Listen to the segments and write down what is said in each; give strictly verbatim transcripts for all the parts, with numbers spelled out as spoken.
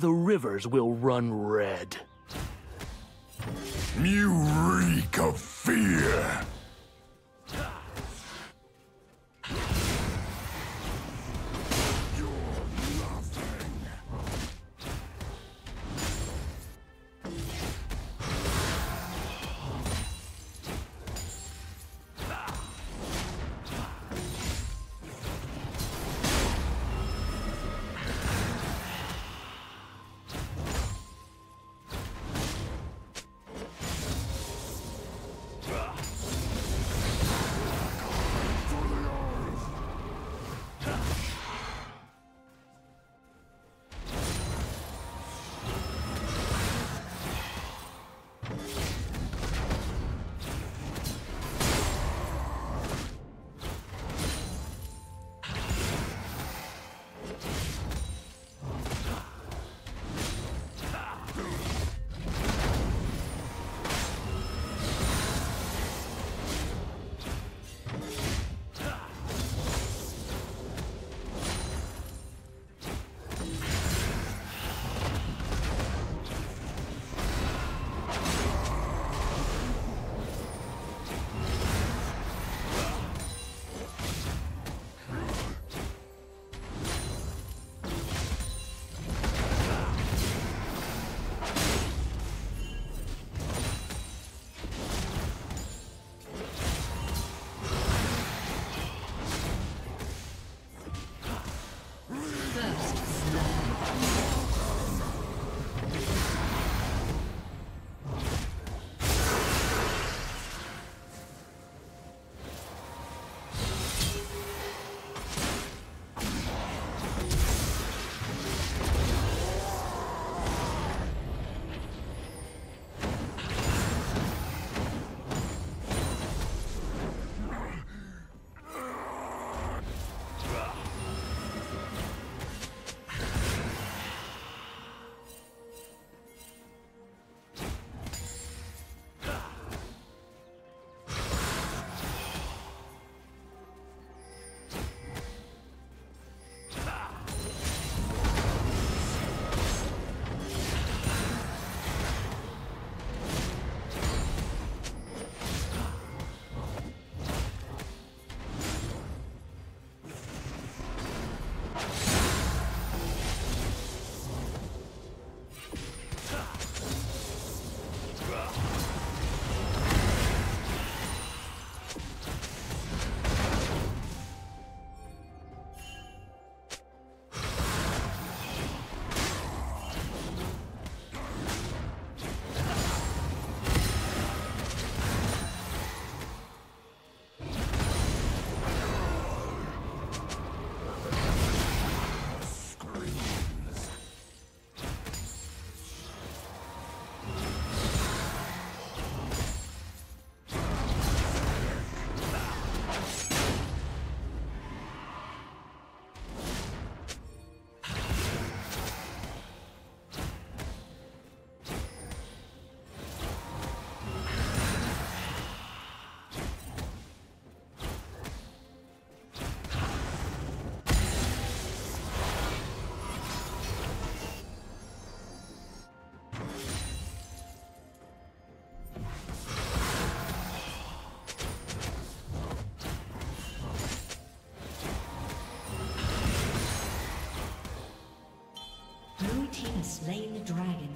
the rivers will run red. You reek of fear! Slain the dragon.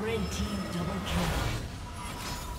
Red team double kill.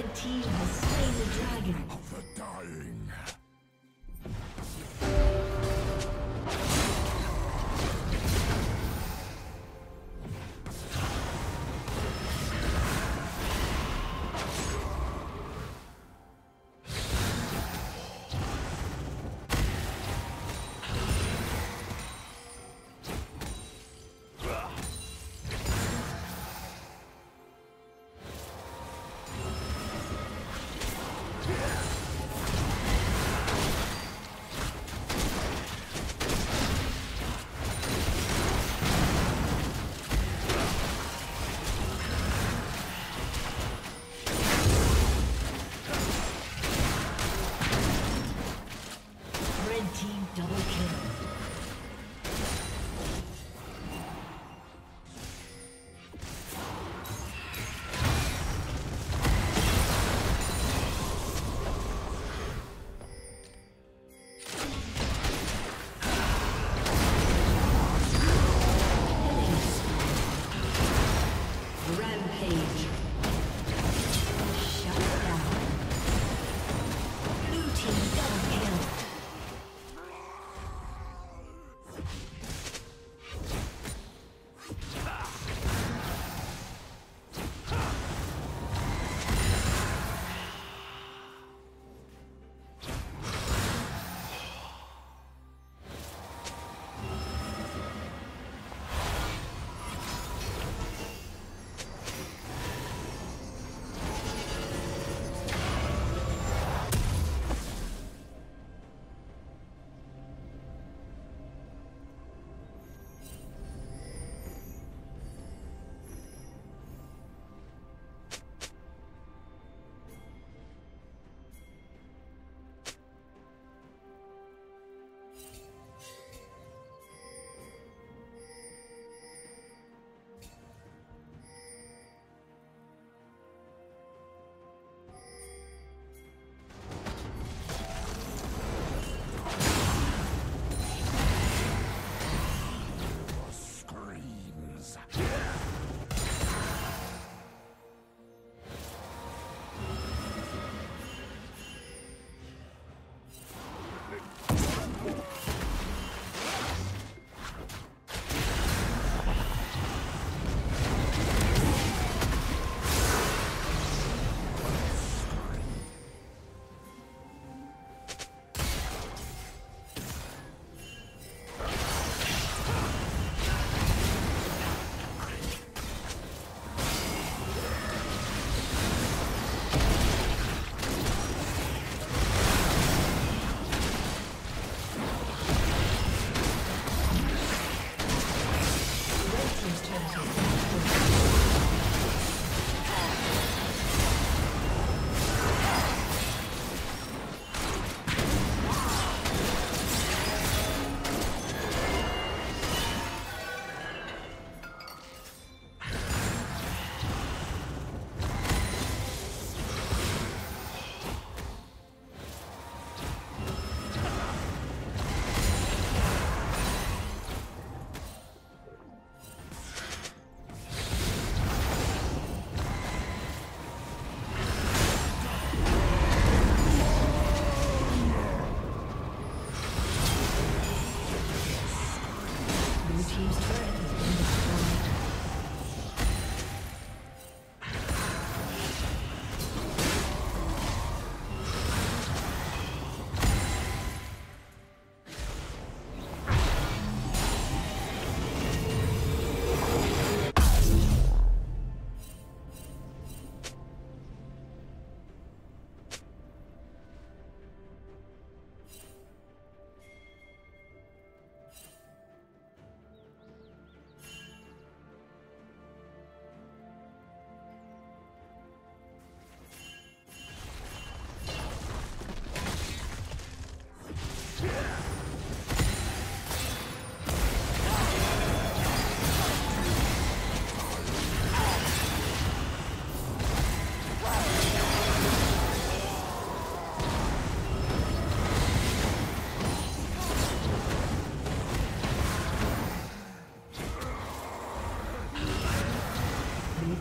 The team has slain the dragon of the dying.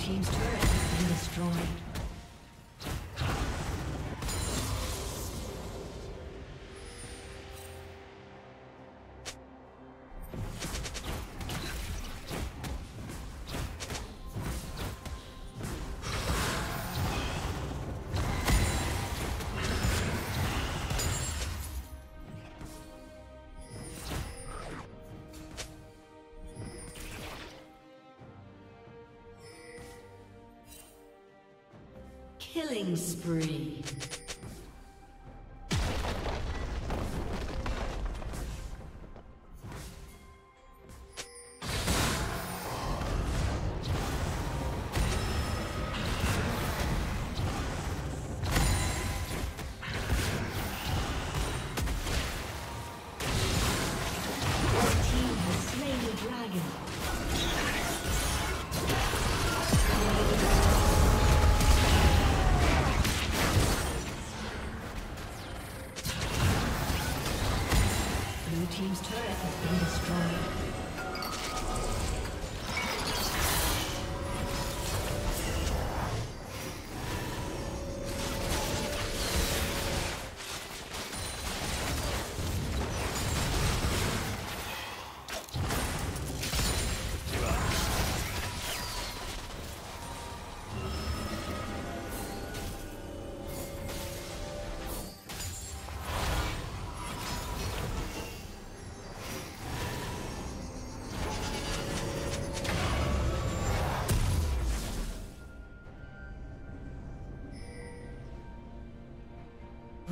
team's turret has been destroyed. Killing spree.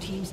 Team's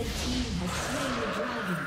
Red team has slain the dragon.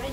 Red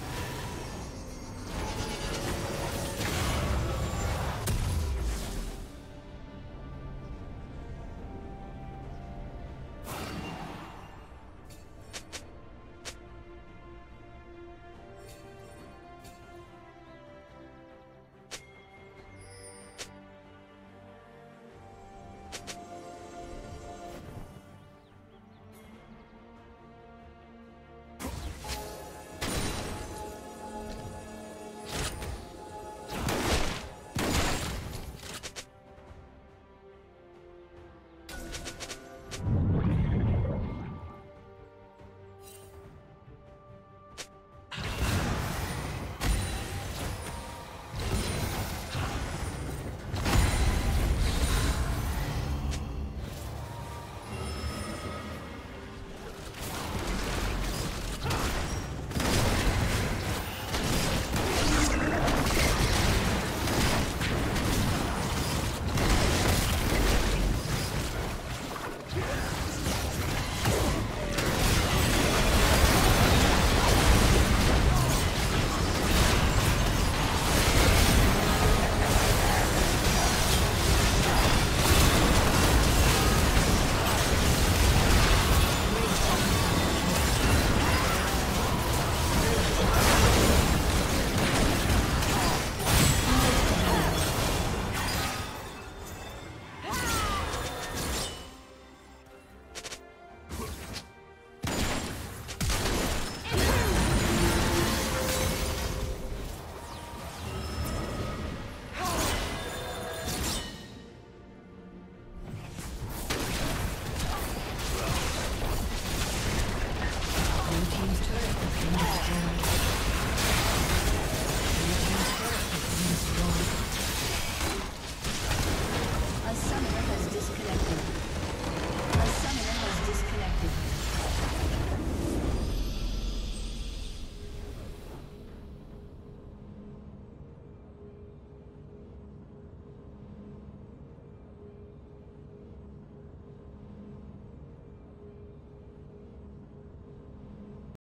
Blue team's turret has been destroyed.